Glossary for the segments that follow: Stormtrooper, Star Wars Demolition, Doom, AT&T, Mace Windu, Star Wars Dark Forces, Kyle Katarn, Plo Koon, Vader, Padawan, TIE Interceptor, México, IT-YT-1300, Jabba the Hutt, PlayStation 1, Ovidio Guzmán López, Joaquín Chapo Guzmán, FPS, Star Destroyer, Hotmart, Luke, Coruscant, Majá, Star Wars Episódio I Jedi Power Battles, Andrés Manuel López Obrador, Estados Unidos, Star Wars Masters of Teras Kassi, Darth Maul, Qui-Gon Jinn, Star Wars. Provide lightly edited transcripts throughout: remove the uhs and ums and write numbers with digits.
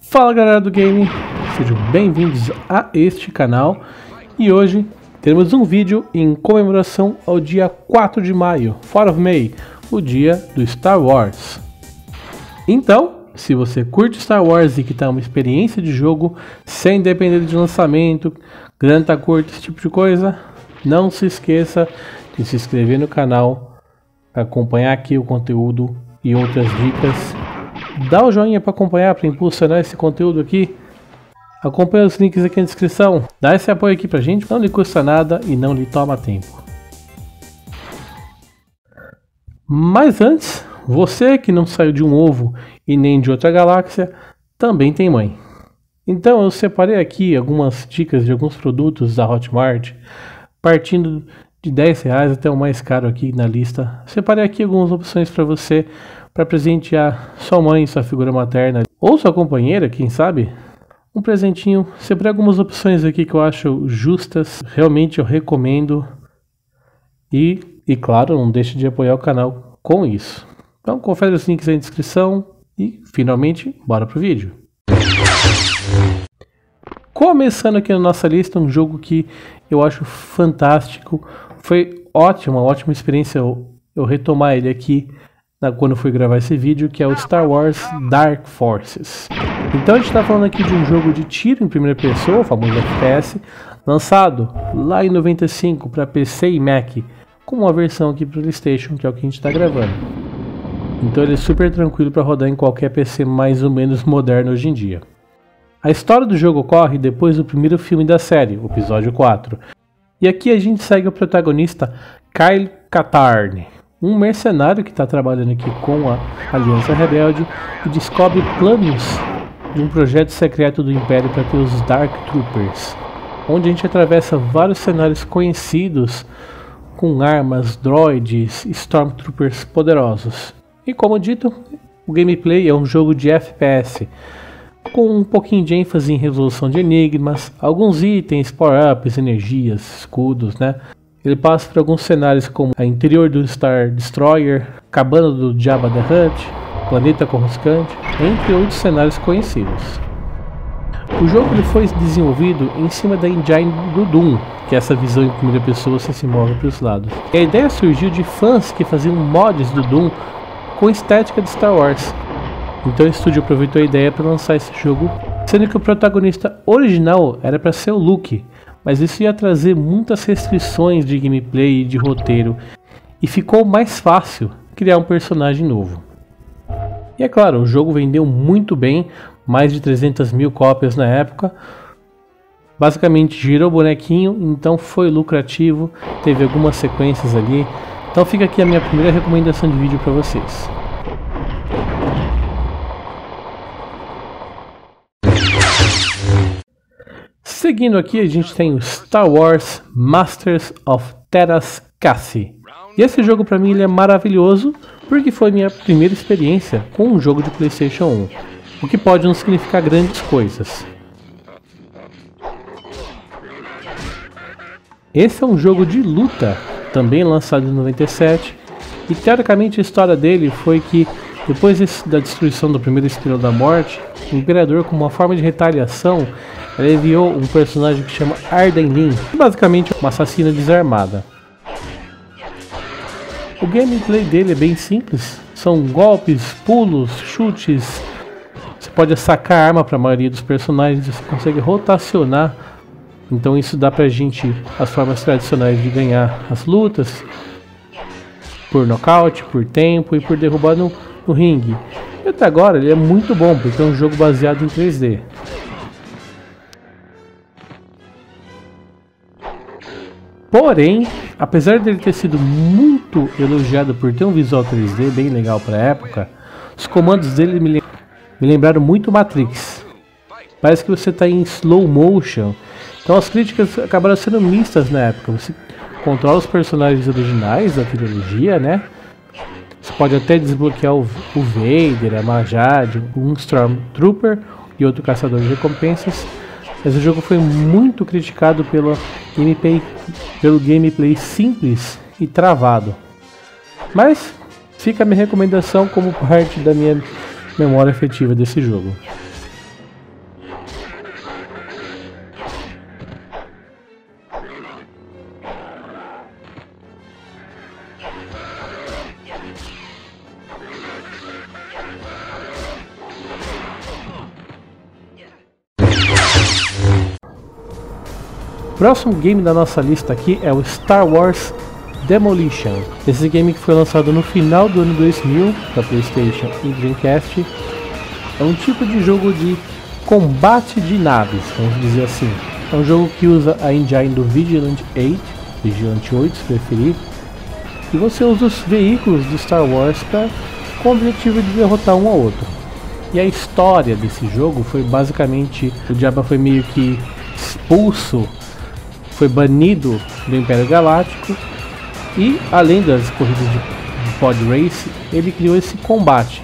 Fala galera do game, sejam bem-vindos a este canal e hoje teremos um vídeo em comemoração ao dia 4 de maio, 4 of May, o dia do Star Wars. Então, se você curte Star Wars e que tá uma experiência de jogo sem depender de lançamento, grana curta, esse tipo de coisa, não se esqueça de se inscrever no canal para acompanhar aqui o conteúdo e outras dicas. Dá o joinha para acompanhar, para impulsionar esse conteúdo aqui. Acompanha os links aqui na descrição. Dá esse apoio aqui pra gente, não lhe custa nada e não lhe toma tempo. Mas antes, você que não saiu de um ovo e nem de outra galáxia, também tem mãe. Então eu separei aqui algumas dicas de alguns produtos da Hotmart, partindo de R$10 até o mais caro aqui na lista. Separei aqui algumas opções para você, para presentear sua mãe, sua figura materna ou sua companheira, quem sabe? Um presentinho. Separei algumas opções aqui que eu acho justas, realmente eu recomendo. E claro, não deixe de apoiar o canal com isso. Então confere os links aí na descrição e finalmente bora pro vídeo. Começando aqui na nossa lista, um jogo que eu acho fantástico. Foi ótima, ótima experiência eu retomar ele aqui quando fui gravar esse vídeo, que é o Star Wars Dark Forces. Então a gente está falando aqui de um jogo de tiro em primeira pessoa, o famoso FPS, lançado lá em 95 para PC e Mac, com uma versão aqui para o PlayStation, que é o que a gente está gravando. Então ele é super tranquilo para rodar em qualquer PC mais ou menos moderno hoje em dia. A história do jogo ocorre depois do primeiro filme da série, o episódio 4. E aqui a gente segue o protagonista Kyle Katarn, um mercenário que está trabalhando aqui com a Aliança Rebelde e descobre planos de um projeto secreto do Império para ter os Dark Troopers, onde a gente atravessa vários cenários conhecidos com armas, droids e Stormtroopers poderosos. E como dito, o gameplay é um jogo de FPS, com um pouquinho de ênfase em resolução de enigmas, alguns itens, power-ups, energias, escudos, né? Ele passa por alguns cenários como a interior do Star Destroyer, cabana do Jabba the Hutt, planeta Coruscant, entre outros cenários conhecidos. O jogo ele foi desenvolvido em cima da engine do Doom, que é essa visão em primeira pessoa, você se move para os lados. E a ideia surgiu de fãs que faziam mods do Doom com estética de Star Wars. Então o estúdio aproveitou a ideia para lançar esse jogo, sendo que o protagonista original era para ser o Luke, mas isso ia trazer muitas restrições de gameplay e de roteiro, e ficou mais fácil criar um personagem novo. E é claro, o jogo vendeu muito bem, mais de 300.000 cópias na época, basicamente girou o bonequinho, então foi lucrativo, teve algumas sequências ali, então fica aqui a minha primeira recomendação de vídeo para vocês. Seguindo aqui, a gente tem o Star Wars Masters of Teras Kassi. E esse jogo pra mim ele é maravilhoso, porque foi minha primeira experiência com um jogo de PlayStation 1, o que pode não significar grandes coisas. Esse é um jogo de luta, também lançado em 97, e teoricamente a história dele foi que depois da destruição do primeiro Estrela da Morte, o Imperador, como uma forma de retaliação, ele enviou um personagem que chama Arden Lin, que basicamente é uma assassina desarmada. O gameplay dele é bem simples, são golpes, pulos, chutes, você pode sacar a arma para a maioria dos personagens, você consegue rotacionar, então isso dá pra gente as formas tradicionais de ganhar as lutas, por nocaute, por tempo e por derrubar no ringue. E até agora ele é muito bom, porque é um jogo baseado em 3D. Porém, apesar dele ter sido muito elogiado por ter um visual 3D bem legal para a época, os comandos dele me lembraram muito Matrix. Parece que você está em slow motion, então as críticas acabaram sendo mistas na época. Você controla os personagens originais da trilogia, né? Você pode até desbloquear o Vader, a Majá, um Stormtrooper e outro caçador de recompensas, mas o jogo foi muito criticado pelo gameplay simples e travado. Mas fica a minha recomendação como parte da minha memória afetiva desse jogo. Próximo game da nossa lista aqui é o Star Wars Demolition. Esse game que foi lançado no final do ano 2000 para PlayStation e Dreamcast. É um tipo de jogo de combate de naves, vamos dizer assim. É um jogo que usa a engine do Vigilante 8 se preferir, e você usa os veículos do Star Wars com o objetivo de derrotar um ao outro. E a história desse jogo foi basicamente, o Jabba foi meio que expulso, foi banido do Império Galáctico, e além das corridas de pod race, ele criou esse combate.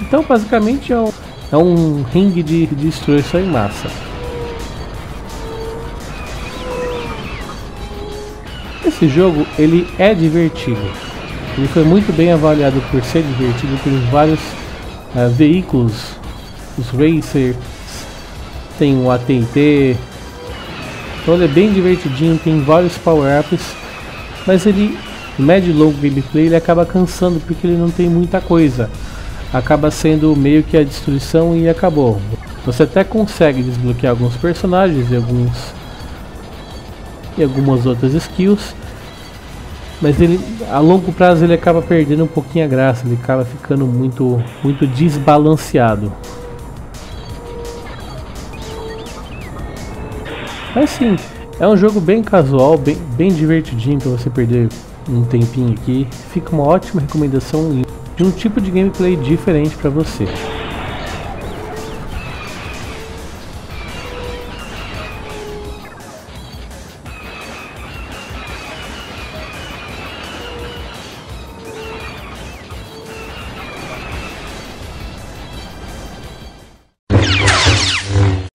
Então basicamente é um ringue de destruição em massa. Esse jogo, ele é divertido, ele foi muito bem avaliado por ser divertido. Tem vários veículos, os racers, tem o AT&T, então ele é bem divertidinho, tem vários power-ups, mas ele mede longo gameplay, ele acaba cansando porque ele não tem muita coisa, acaba sendo meio que a destruição e acabou. Você até consegue desbloquear alguns personagens e algumas outras skills, mas ele a longo prazo ele acaba perdendo um pouquinho a graça, ele acaba ficando muito desbalanceado. Mas sim, é um jogo bem casual, bem divertidinho para você perder um tempinho aqui. Fica uma ótima recomendação de um tipo de gameplay diferente para você.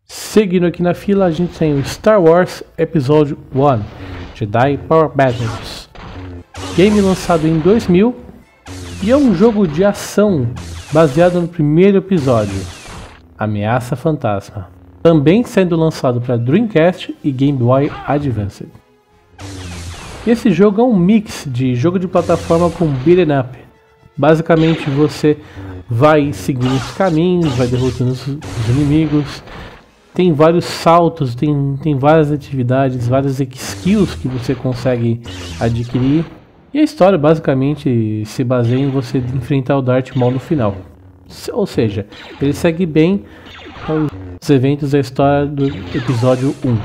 Seguindo aqui na fila, a gente tem o Star Wars Episódio I Jedi Power Battles, game lançado em 2000, e é um jogo de ação baseado no primeiro episódio, Ameaça Fantasma, também sendo lançado para Dreamcast e Game Boy Advance. Esse jogo é um mix de jogo de plataforma com beat'em up. Basicamente você vai seguindo os caminhos, vai derrotando os inimigos. Tem vários saltos, tem várias atividades, várias skills que você consegue adquirir. E a história basicamente se baseia em você enfrentar o Darth Maul no final. Ou seja, ele segue bem os eventos da história do episódio 1.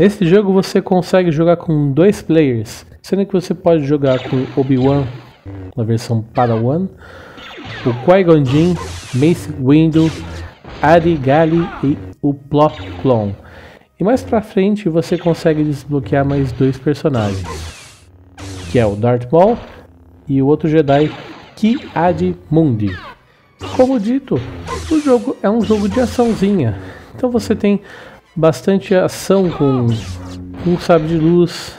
Esse jogo você consegue jogar com 2 players, sendo que você pode jogar com Obi-Wan na versão Padawan, o Qui-Gon Jinn, Mace Windu, Adi Gallia e o Plo Koon. E mais pra frente você consegue desbloquear mais 2 personagens, que é o Darth Maul e o outro Jedi, Ki-Adi-Mundi. Como dito, o jogo é um jogo de açãozinha, então você tem bastante ação com um sabre de luz,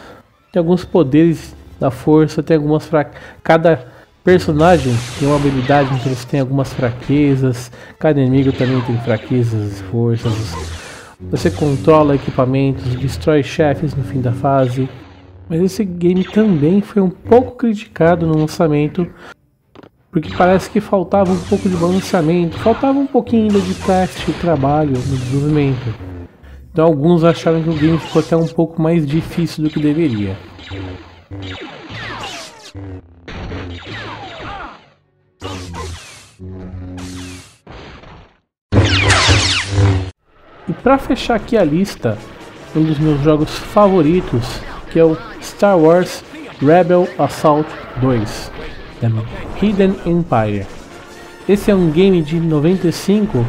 tem alguns poderes da força, tem algumas cada personagem tem uma habilidade, então eles têm algumas fraquezas, cada inimigo também tem fraquezas, forças, você controla equipamentos, destrói chefes no fim da fase. Mas esse game também foi um pouco criticado no lançamento, porque parece que faltava um pouco de balanceamento, faltava um pouquinho ainda de teste e trabalho no desenvolvimento, então alguns acharam que o game ficou até um pouco mais difícil do que deveria. E para fechar aqui a lista, um dos meus jogos favoritos, que é o Star Wars Rebel Assault 2: The Hidden Empire. Esse é um game de 95,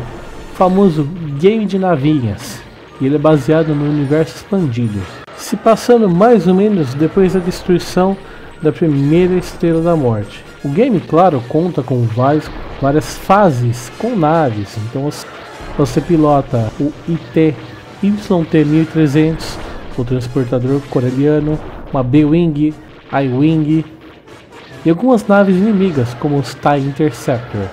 famoso game de navinhas, e ele é baseado no universo expandido, se passando mais ou menos depois da destruição da primeira Estrela da Morte. O game, claro, conta com várias fases com naves, então você pilota o IT-YT-1300, o transportador coreano, uma B-Wing, I-Wing e algumas naves inimigas como os TIE Interceptor.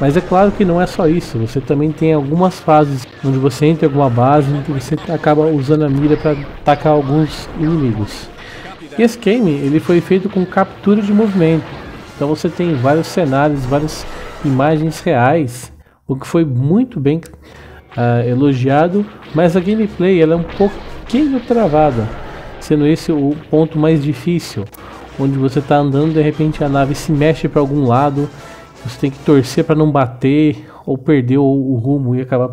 Mas é claro que não é só isso, você também tem algumas fases onde você entra em alguma base, onde você acaba usando a mira para atacar alguns inimigos. E esse game ele foi feito com captura de movimento, então você tem vários cenários, várias imagens reais, o que foi muito bem elogiado, mas a gameplay ela é um pouquinho travada, sendo esse o ponto mais difícil, onde você está andando, de repente a nave se mexe para algum lado, você tem que torcer para não bater ou perder o rumo e acabar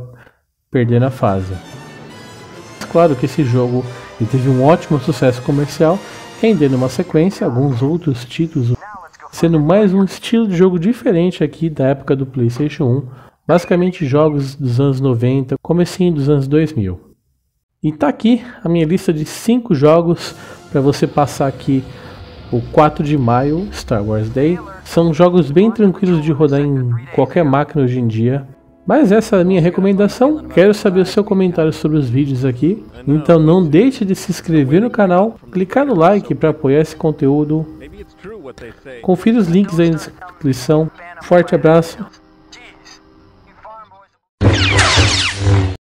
perdendo a fase. Claro que esse jogo teve um ótimo sucesso comercial, rendendo uma sequência, alguns outros títulos, sendo mais um estilo de jogo diferente aqui da época do PlayStation 1, basicamente jogos dos anos 90, comecinho dos anos 2000. E tá aqui a minha lista de 5 jogos para você passar aqui o 4 de maio, Star Wars Day. São jogos bem tranquilos de rodar em qualquer máquina hoje em dia. Mas essa é a minha recomendação, quero saber o seu comentário sobre os vídeos aqui, então não deixe de se inscrever no canal, clicar no like para apoiar esse conteúdo, confira os links aí na descrição, forte abraço.